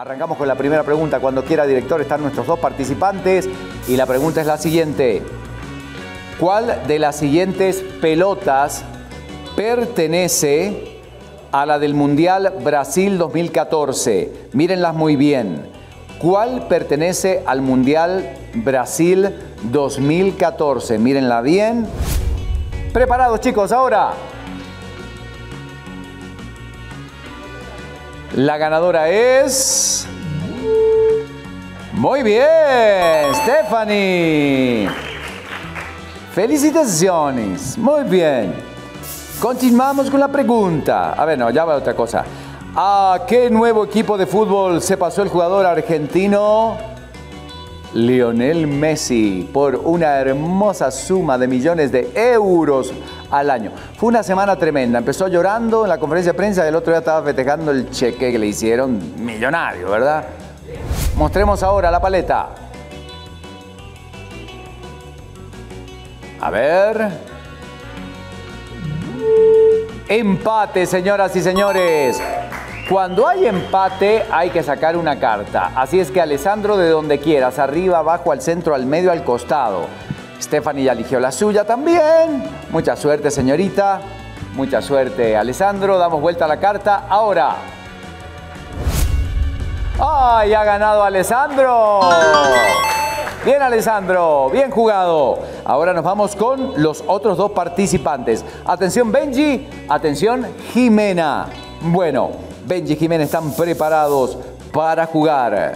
Arrancamos con la primera pregunta. Cuando quiera, director, están nuestros dos participantes. Y la pregunta es la siguiente. ¿Cuál de las siguientes pelotas pertenece a la del Mundial Brasil 2014? Mírenlas muy bien. ¿Cuál pertenece al Mundial Brasil 2014? Mírenla bien. ¿Preparados, chicos? Ahora. La ganadora es... Muy bien, Stephanie. Felicitaciones. Muy bien. Continuamos con la pregunta. A ver, no, ya va otra cosa. ¿A qué nuevo equipo de fútbol se pasó el jugador argentino Lionel Messi por una hermosa suma de millones de euros al año? Fue una semana tremenda. Empezó llorando en la conferencia de prensa y el otro día estaba festejando el cheque que le hicieron millonario, ¿verdad? Mostremos ahora la paleta. A ver. Empate, señoras y señores. Cuando hay empate hay que sacar una carta. Así es que, Alessandro, de donde quieras, arriba, abajo, al centro, al medio, al costado. Stephanie ya eligió la suya también. Mucha suerte, señorita. Mucha suerte, Alessandro. Damos vuelta a la carta ahora. ¡Ay, ha ganado Alessandro! Bien, Alessandro. Bien jugado. Ahora nos vamos con los otros dos participantes. Atención, Benji. Atención, Jimena. Bueno, Benji y Jimena están preparados para jugar.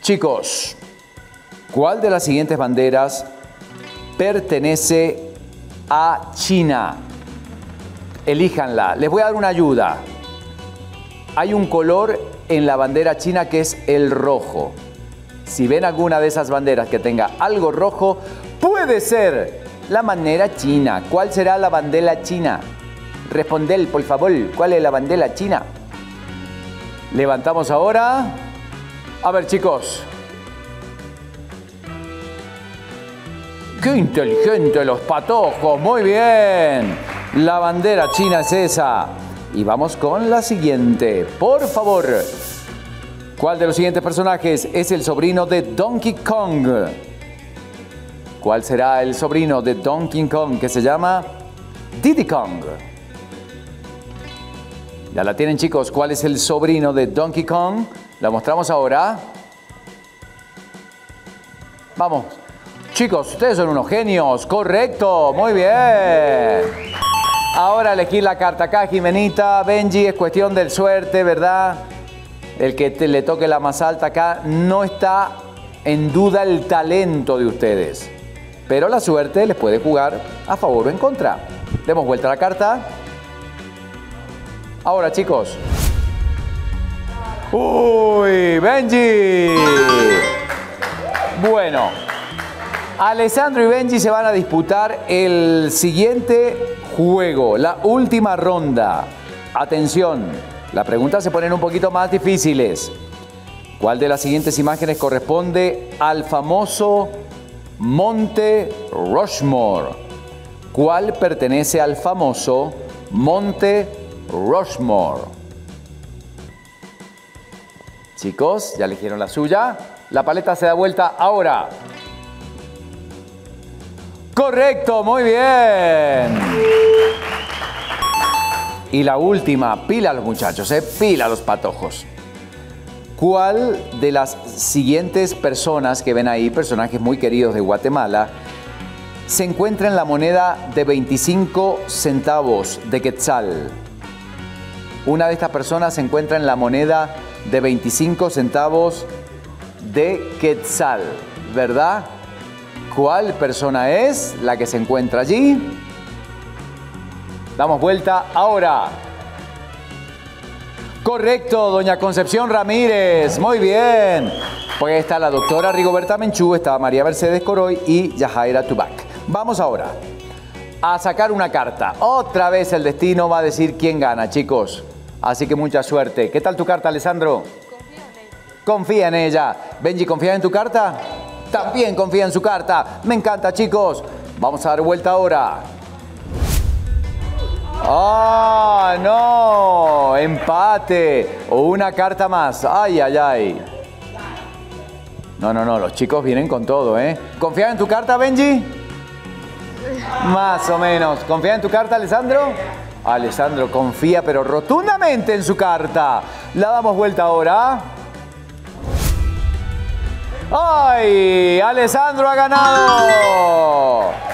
Chicos, ¿cuál de las siguientes banderas pertenece a China? Elíjanla. Les voy a dar una ayuda. Hay un color en la bandera china que es el rojo. Si ven alguna de esas banderas que tenga algo rojo, puede ser la bandera china. ¿Cuál será la bandera china? Responded, por favor, ¿cuál es la bandera china? Levantamos ahora. A ver, chicos. ¡Qué inteligente los patojos! Muy bien. La bandera china es esa. Y vamos con la siguiente. Por favor. ¿Cuál de los siguientes personajes es el sobrino de Donkey Kong? ¿Cuál será el sobrino de Donkey Kong, que se llama Diddy Kong? Ya la tienen, chicos. ¿Cuál es el sobrino de Donkey Kong? La mostramos ahora. Vamos. Chicos, ustedes son unos genios. Correcto. Muy bien. Ahora elegir la carta. Acá, Jimenita, Benji, es cuestión de suerte, ¿verdad? El que le toque la más alta acá, no está en duda el talento de ustedes. Pero la suerte les puede jugar a favor o en contra. Demos vuelta a la carta. Ahora, chicos. ¡Uy, Benji! Bueno, Alessandro y Benji se van a disputar el siguiente juego, la última ronda. Atención, las preguntas se ponen un poquito más difíciles. ¿Cuál de las siguientes imágenes corresponde al famoso Monte Rushmore? ¿Cuál pertenece al famoso Monte Rushmore? Chicos, ya eligieron la suya. La paleta se da vuelta ahora. Correcto, muy bien. Y la última, pila a los muchachos, pila a los patojos. ¿Cuál de las siguientes personas que ven ahí, personajes muy queridos de Guatemala, se encuentra en la moneda de 25 centavos de quetzal? Una de estas personas se encuentra en la moneda de 25 centavos de quetzal, ¿verdad? ¿Cuál persona es la que se encuentra allí? Damos vuelta ahora. Correcto, doña Concepción Ramírez. Muy bien. Pues está la doctora Rigoberta Menchú, está María Mercedes Coroy y Yajaira Tubac. Vamos ahora a sacar una carta. Otra vez el destino va a decir quién gana, chicos. Así que mucha suerte. ¿Qué tal tu carta, Alessandro? Confía en ella. Confía en ella. Benji, ¿confías en tu carta? También confía en su carta. Me encanta, chicos. Vamos a dar vuelta ahora. ¡Ah, no! Empate. O una carta más. ¡Ay, ay, ay! No, no, no. Los chicos vienen con todo, ¿eh? ¿Confías en tu carta, Benji? Más o menos. ¿Confías en tu carta, Alessandro? Alessandro confía, pero rotundamente en su carta. La damos vuelta ahora. ¡Ay! ¡Alessandro ha ganado!